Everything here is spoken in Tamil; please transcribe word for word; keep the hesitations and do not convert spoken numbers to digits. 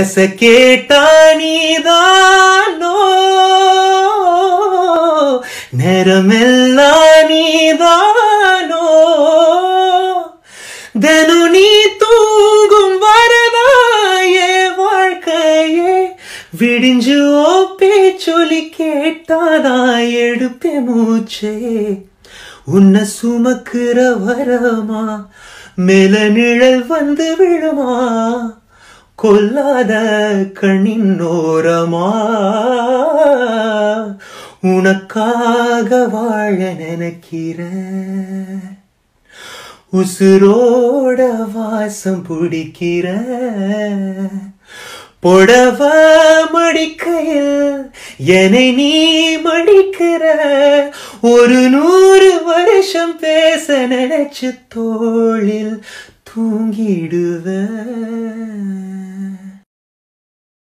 எச கேட்டா நீதானோ நேரமெல்லா நீதானோ தெனு நீ தூங்கும் வரதாயே வாழ்க்கையே விடிஞ்சு ஓப்பே சொல்லி கேட்டாதா எடுப்பே மூச்சே உன்ன சுமக்கிற வரமா மேல நிழல் வந்து விழுமா கொல்லாத கண்ணின்னோரமா உனக்காக வாழ நினைக்கிறேன் உசுரோட வாசம் பிடிக்கிறேன் புடவ மடிக்கையில் என்னை நீ மடிக்கிற ஒரு நூறு வருஷம் பேச நினைச்சு தோளில் தூங்கிடுவேன்.